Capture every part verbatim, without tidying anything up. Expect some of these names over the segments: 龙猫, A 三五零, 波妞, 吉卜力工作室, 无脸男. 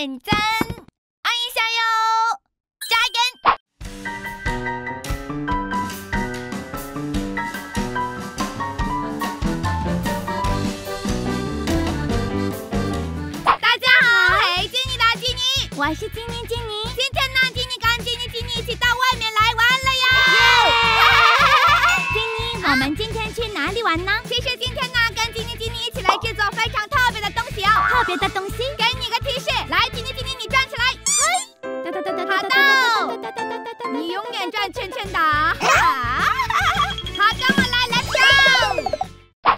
点赞，按一下哟，加油！ 我是金妮，金妮，今天呢，金妮跟金妮、金妮一起到外面来玩了呀！金妮，我们今天去哪里玩呢？其实今天呢，跟金妮、金妮一起来制作非常特别的东西哦。特别的东西，给你个提示，来，金妮、金妮，你站起来。好的，你永远转圈圈的。好的，我来，来跳。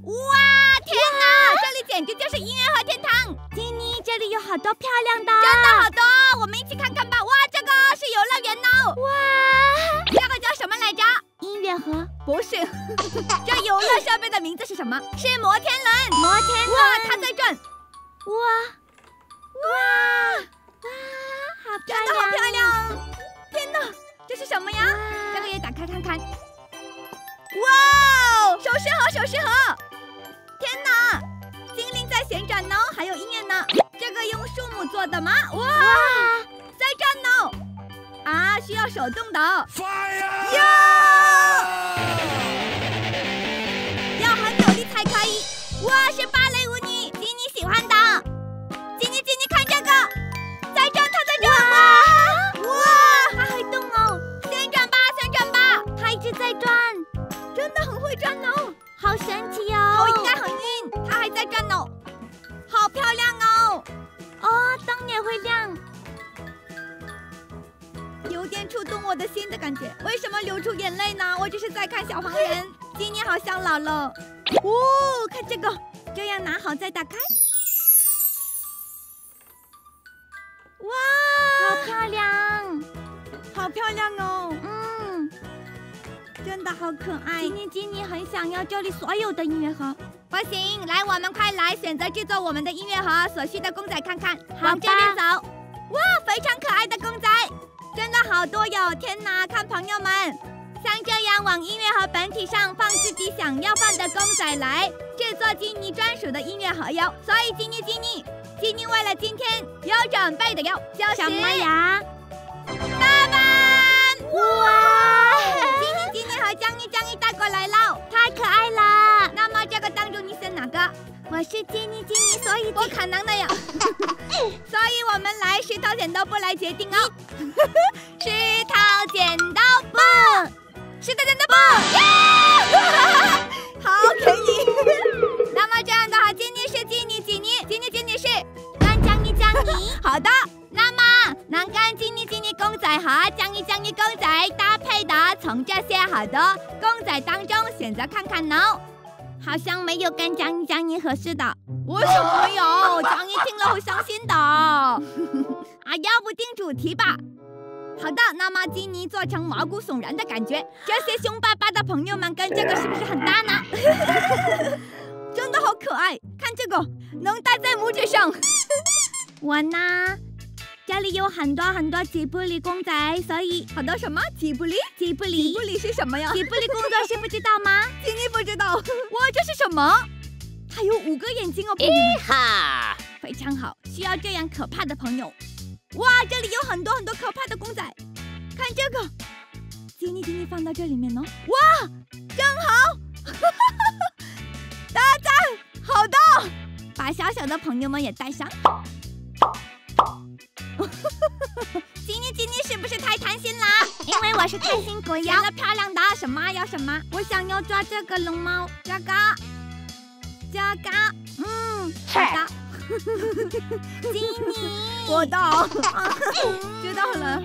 哇，天哪，这里简直就是音乐和天堂。金妮，这里有好多漂亮的，真的好多。 我们一起看看吧！哇，这个是游乐园哦！哇，这个叫什么来着？音乐盒？不是，这游乐设备的名字是什么？是摩天轮！摩天轮！哇，它在转！哇哇哇，好漂亮！真的好漂亮！天哪，这是什么呀？这个也打开看看。哇，手势盒，手势盒！天哪，精灵在旋转呢，还有音乐呢。 这个用树木做的吗？哇，在转呢！啊，需要手动的哦。要很努力才可以。哇，是芭蕾舞你，吉妮喜欢的。吉妮，吉妮看这个，在转，它在转。哇，哇，它还动哦！旋转吧，旋转吧，它一直在转，真的很会转哦，好神奇哦！头应该很晕，它还在转呢。 好漂亮哦！哦，灯也会亮，有点触动我的心的感觉。为什么流出眼泪呢？我只是在看小黄人。今年好像老了。哦，看这个，这样拿好再打开。哇，好漂亮，好漂亮哦！嗯，真的好可爱。今年今年很想要这里所有的音乐盒。 不行，来，我们快来选择制作我们的音乐盒所需的公仔看看。往这边走，哇，非常可爱的公仔，真的好多哟！天哪，看朋友们，像这样往音乐盒本体上放自己想要放的公仔来制作金妮专属的音乐盒哟。所以金妮，金妮，金妮为了今天有准备的哟，就是、什么呀？爸爸，哇，金妮，金妮和江一，江一带过来了，太可爱了。 那么这个当中你选哪个？我是金妮金妮，所以不可能的呀。所以我们来石头剪刀布来决定哦。石头剪刀布，石头剪刀布，好便宜。那么这样的话，金妮是金妮金妮，金妮金妮是跟江一江一。好的，那么能跟金妮金妮公仔和江一江一公仔搭配的，从这些好的公仔当中选择看看哦。 好像没有跟江一江一合适的，为什么没有？江一听了会伤心的。啊，要不定主题吧。好的，那么金妮做成毛骨悚然的感觉，这些凶巴巴的朋友们跟这个是不是很搭呢？真的好可爱，看这个能戴在拇指上。我呢，这里有很多很多吉卜力公仔，所以很多什么吉卜力？吉卜力？吉卜力是什么呀？吉卜力工作室不知道吗？金妮不知道。哇，这是什么？它有五个眼睛哦！一哈，非常好，需要这样可怕的朋友。哇，这里有很多很多可怕的公仔，看这个，金妮金妮放到这里面哦。哇，真好！大家好的，把小小的朋友们也带上。 金妮金妮是不是太贪心啦？因为我是贪心鬼呀！选了漂亮的，什么要什么？我想要抓这个龙猫，这个，这个，嗯，好的。金妮，我到，知道了。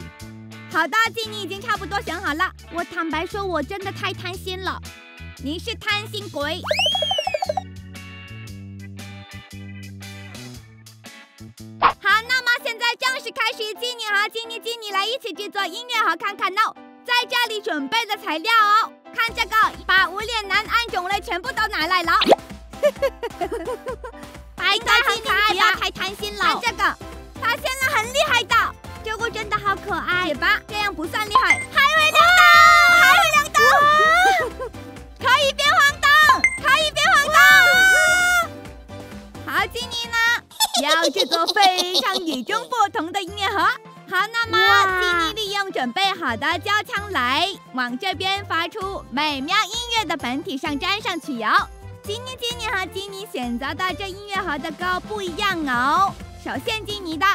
好的，金妮已经差不多选好了。我坦白说，我真的太贪心了。你是贪心鬼。 开始，金妮和金妮、金妮来一起制作音乐盒，看看哦。在这里准备的材料哦，看这个，把无脸男按种类全部都拿来了。白搭很可爱，不要太贪心了。看这个，发现了很厉害的，这个真的好可爱。对吧？这样不算厉害，还会亮灯，还会亮灯，可以变黄灯，可以变黄灯。好，金妮呢？要制作非常与众不同的音乐盒。好，那么请你利用准备好的胶枪来，往这边发出美妙音乐的本体上沾上曲油。吉尼吉尼和吉尼选择的这音乐盒的歌不一样哦。首先，吉尼的。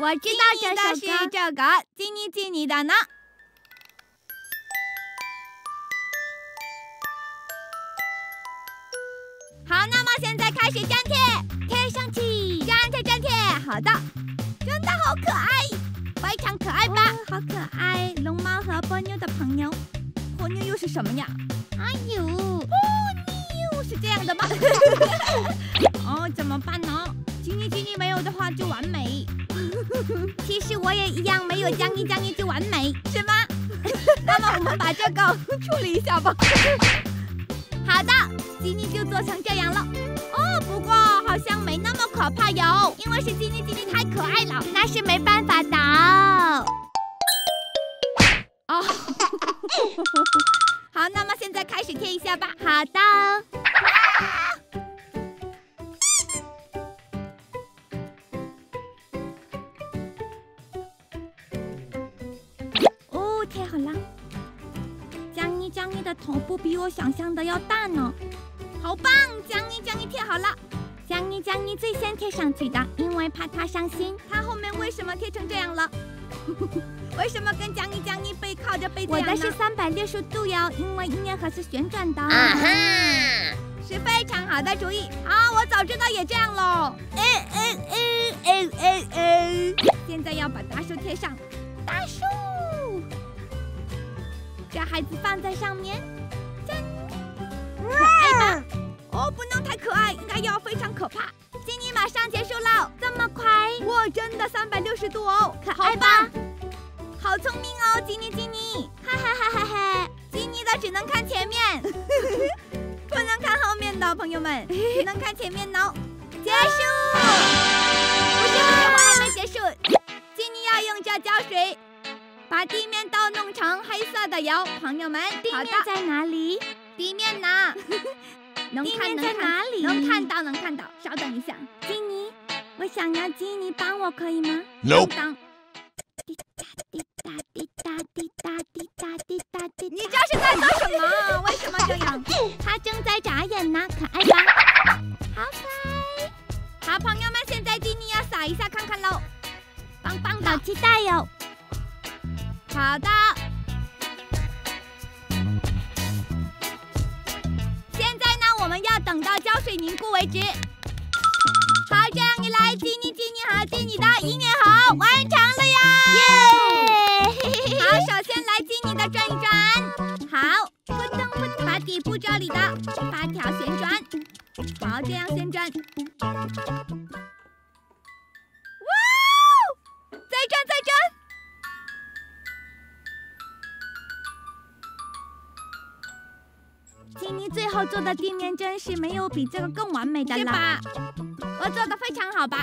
我知道这首歌是这个吉尼吉尼的呢。好，那么现在开始粘贴，贴上去，粘贴粘贴。好的，真的好可爱，非常可爱吧？哦、好可爱，龙猫和波妞的朋友。波妞又是什么呀？哎呦，波妞是这样的吗？哦，怎么办呢？吉尼吉尼没有的话就完美。 其实我也一样，没有将一将一就完美，是吗？那么我们把这个处理一下吧。好的，吉尼就做成这样了。哦，不过好像没那么可怕哟，因为是吉尼吉尼太可爱了，那是没办法的。哦，好，那么现在开始贴一下吧。好的。啊 贴好了，江一江一的头部比我想象的要大呢，好棒！江一江一贴好了，江一江一最先贴上去的，因为怕他伤心。他后面为什么贴成这样了？为什么跟江一江一背靠着背这样呢？我的是三百六十度哟，因为音乐盒是旋转的。啊哈，是非常好的主意啊！我早知道也这样喽。嗯嗯嗯嗯嗯嗯。现在要把大树贴上，大树。 把孩子放在上面，真可爱吗？哦，不能太可爱，应该要非常可怕。吉尼马上结束了，这么快？哇，真的三百六十度哦，可爱吧？好聪明哦，吉尼吉尼，哈哈哈哈哈！吉尼的只能看前面，不能看后面的朋友们，只能看前面哦。结束？不是不是，我还没结束。吉尼要用这胶水。 把地面都弄成黑色的油，朋友们。地面在哪里？地面呢？能看能看，能看到能看到。稍等一下，吉尼，我想要吉尼帮我，可以吗？等等。滴答滴答滴答滴答滴答滴答滴。你这是在做什么？为什么这样？他正在眨眼呢，可爱吧？好可爱。好，朋友们，现在吉尼要撒一下看看喽。棒棒的，期待哟。 好的，现在呢，我们要等到胶水凝固为止。好，这样一来，吉尼吉尼和吉尼的音乐盒完成了呀！耶！好，首先来吉尼的转一转，好，扑腾扑腾，把底部这里的发条旋转，好，这样旋转。哇哦！再转，再转。 吉尼最后做的地面真是没有比这个更完美的了，是吧？我做的非常好吧？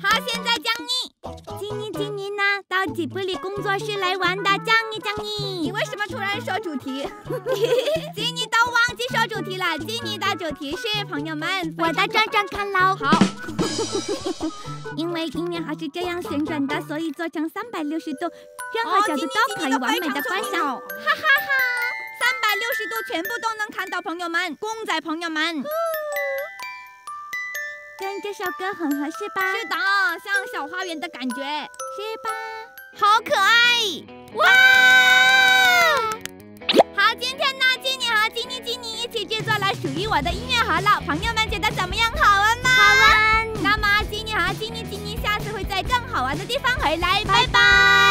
好，现在江一，吉尼吉尼呢，到吉卜力工作室来玩的江一江一，你为什么突然说主题？吉尼都忘记说主题了，吉尼的主题是朋友们，我的转转看喽。好，因为音乐盒是这样旋转的，所以做成三百六十度，任何角度都可以完美的观赏，哈哈哈。 三百六十度全部都能看到，朋友们，公仔朋友们，嗯、跟这首歌很合适吧？是的，像小花园的感觉，是吧？好可爱！哇！好，今天呢，吉尼和吉尼吉尼一起制作了属于我的音乐盒了，朋友们觉得怎么样？好玩吗？好玩。那么，吉尼和吉尼吉尼下次会在更好玩的地方回来，拜拜。拜拜